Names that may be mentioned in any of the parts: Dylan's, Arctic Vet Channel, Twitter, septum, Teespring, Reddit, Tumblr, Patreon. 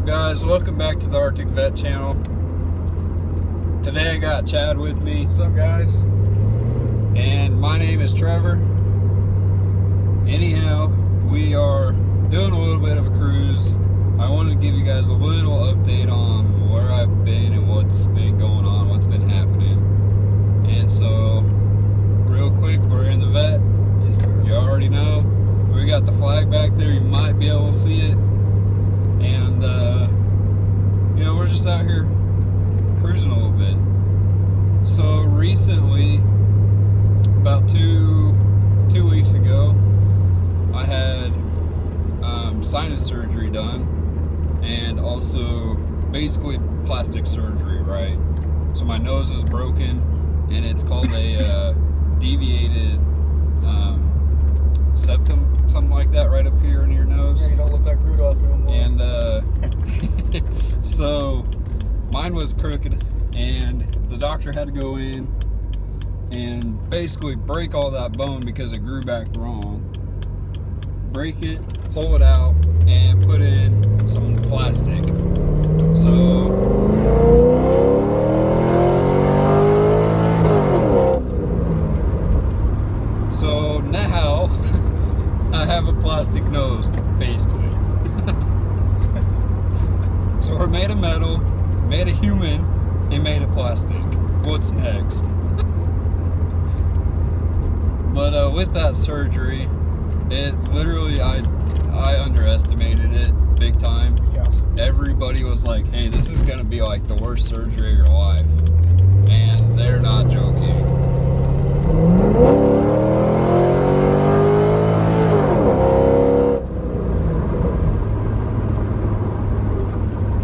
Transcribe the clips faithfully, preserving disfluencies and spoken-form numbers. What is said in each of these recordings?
up, guys? Welcome back to the Arctic Vet Channel. Today I got Chad with me. What's up, guys? And my name is Trevor. Anyhow, we are doing a little bit of a cruise. I wanted to give you guys a little update on where I've been and what's been going on, what's been happening. And so, real quick, we're in the vet. Yes, sir. You already know. We got the flag back there. You might be able to see it. And, uh, you know, we're just out here cruising a little bit. So recently, about two, two weeks ago, I had um, sinus surgery done and also basically plastic surgery, right? So my nose is broken and it's called a uh, deviated um, septum, something like that, right up here in your nose. Yeah, you don't look like Rudolph anymore. And uh, so mine was crooked, and the doctor had to go in and basically break all that bone because it grew back wrong. Break it, pull it out, and put in some plastic. So. Have a plastic nose, basically. So we're made of metal, made of human, and made of plastic. What's next? But uh, with that surgery, it literally, I, I underestimated it big time. Yeah. Everybody was like, hey, this is gonna be like the worst surgery of your life. And they're not joking.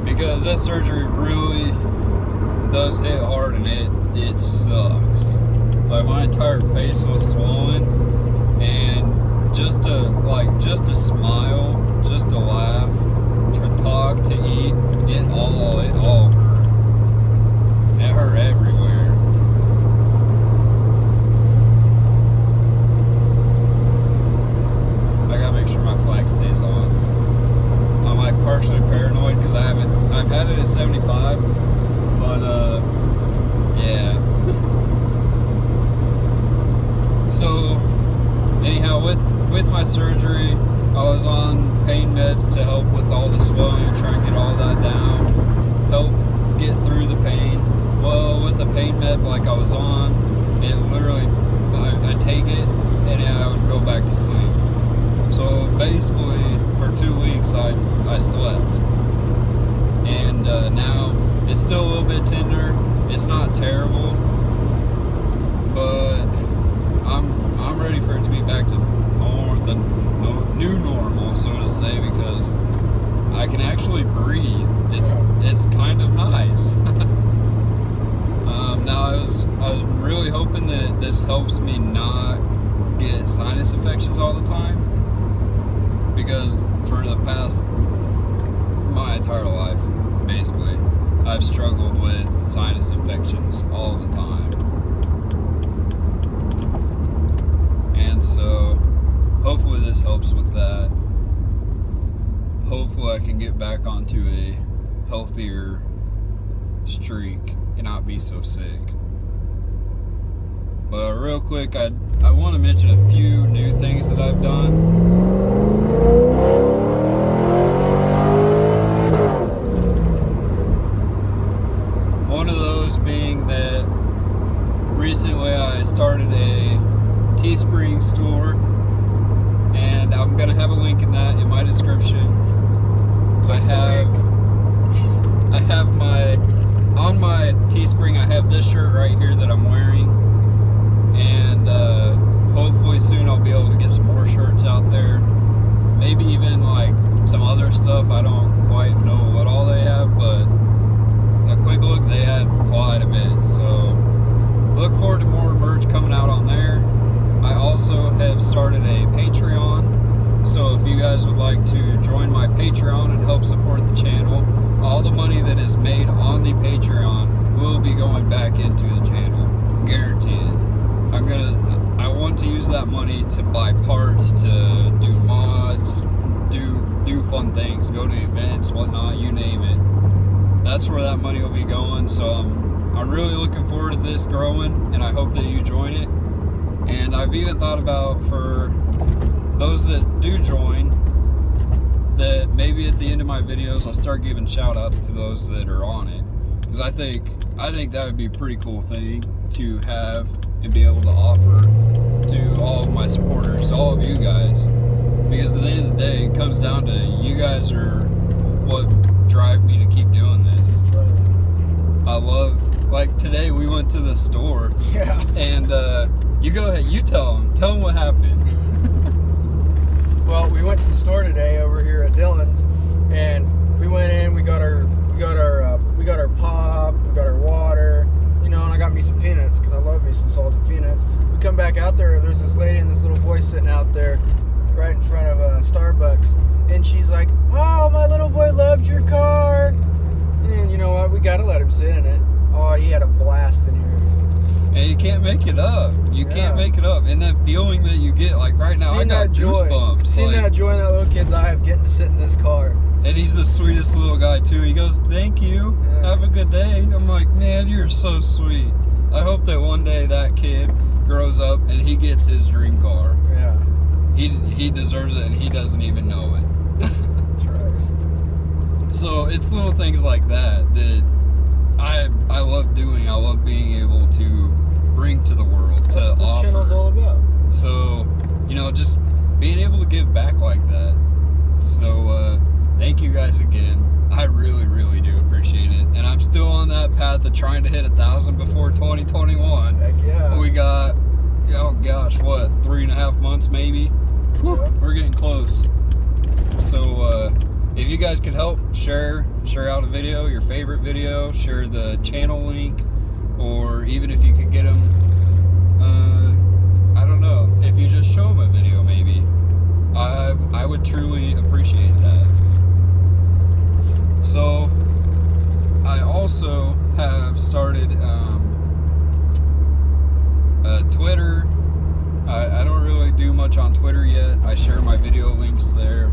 Because that surgery really does hit hard, and it it sucks. Like, my entire face was swollen, and just to like just to smile, just to laugh, to talk, to eat, it all it all hurt. It hurt everywhere. I gotta make sure my flag stays on. I'm like partially paranoid because I haven't, I've had it at seventy-five, but uh, yeah. So anyhow, with, with my surgery, I was on pain meds to help with all the swelling, try and get all that down, help get through the pain. Well, with the pain med like I was on, it literally, I, I take it and I would go back to sleep. So basically, for two weeks, I, I slept. And uh, now, it's still a little bit tender. It's not terrible. But I'm I'm ready for it to be back to more the new normal, so to say, because I can actually breathe. It's it's kind of nice. um, now, I was, I was really hoping that this helps me not get sinus infections all the time. Because for the past, my entire life, basically, I've struggled with sinus infections all the time. And so, hopefully this helps with that. Hopefully I can get back onto a healthier streak and not be so sick. But real quick, I, I want to mention a few new things that I've done. One of those being that recently I started a Teespring store, and I'm gonna have a link in that in my description. I have I have my on my Teespring, I have this shirt right here that I'm wearing, and uh, hopefully soon I'll be able to get some more shirts out there. Maybe even like some other stuff. I don't quite know what all they have, but a quick look, they had quite a bit. So look forward to more merch coming out on there. I also have started a Patreon. So if you guys would like to join my Patreon and help support the channel, all the money that is made on the Patreon will be going back into the channel. Guaranteed. I'm gonna I want to use that money to buy parts, to do mods, do do fun things, go to events, whatnot, you name it. That's where that money will be going. So um, I'm really looking forward to this growing, and I hope that you join it. And I've even thought about, for those that do join, that maybe at the end of my videos I'll start giving shout outs to those that are on it, because I think I think that would be a pretty cool thing to have and be able to offer to all of my supporters, all of you guys, because at the end of the day it comes down to, you guys are what drive me to keep doing this. I love, like today we went to the store, yeah, and uh, you go ahead, you tell them tell them what happened. Well, we went to the store today over here at Dylan's, and we went in. We got our, we got our, uh, we got our pop. We got our water. You know, and I got me some peanuts, because I love me some salted peanuts. We come back out there. There's this lady and this little boy sitting out there, right in front of uh, Starbucks, and she's like, "Oh, my little boy loved your car." And you know what? We gotta let him sit in it. Oh, he had a blast in here. And you can't make it up. You yeah. can't make it up. And that feeling that you get, like right now, Seen I got goosebumps. Seen like, that joy in that little kid's eye of getting to sit in this car. And he's the sweetest little guy too. He goes, "Thank you. Yeah. Have a good day." I'm like, man, you're so sweet. I hope that one day that kid grows up and he gets his dream car. Yeah. He he deserves it, and he doesn't even know it. That's right. So it's little things like that that I I love doing. I love being able to bring to the world, to offer. That's what this channel's all about. So, you know, just being able to give back like that. So, uh, thank you guys again. I really, really do appreciate it. And I'm still on that path of trying to hit a thousand before twenty twenty-one. Heck yeah. We got, oh gosh, what, three and a half months maybe? Whew, yeah. We're getting close. So, uh, if you guys could help, share, share out a video, your favorite video, share the channel link. Or even if you could get them, uh, I don't know, if you just show them a video maybe, I I would truly appreciate that. So, I also have started um, uh, Twitter. I, I don't really do much on Twitter yet. I share my video links there.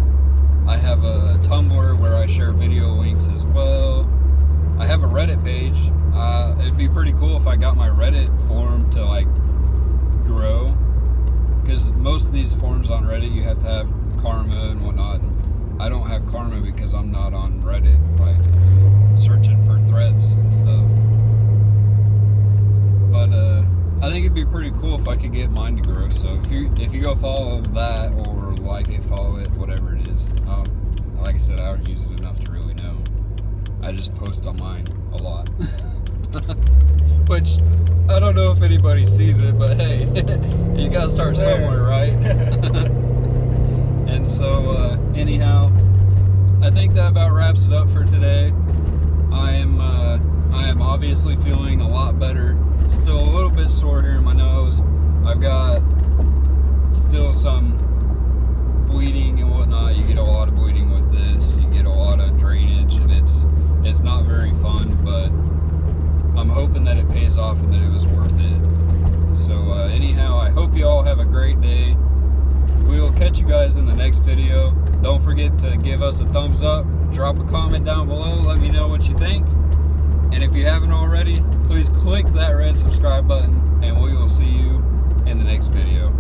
I have a Tumblr where I share video links as well. I have a Reddit page. Uh, it'd be pretty cool if I got my Reddit form to like grow, because most of these forms on Reddit you have to have karma and whatnot. I don't have karma because I'm not on Reddit, like searching for threads and stuff. But uh, I think it'd be pretty cool if I could get mine to grow. So if you if you go follow that or like it, follow it, whatever it is. Um, like I said, I don't use it enough to really know. I just post on mine a lot. Which, I don't know if anybody sees it, but hey, you gotta start somewhere, right? And so, uh, anyhow, I think that about wraps it up for today. I am, uh, I am obviously feeling a lot better. Still a little bit sore here in my nose. I've got still some bleeding and whatnot. You get a lot of bleeding with this. You get a lot of drainage, and it's It's not very fun, but I'm hoping that it pays off and that it was worth it. So uh, anyhow, I hope you all have a great day. We will catch you guys in the next video. Don't forget to give us a thumbs up, drop a comment down below, let me know what you think. And if you haven't already, please click that red subscribe button, and we will see you in the next video.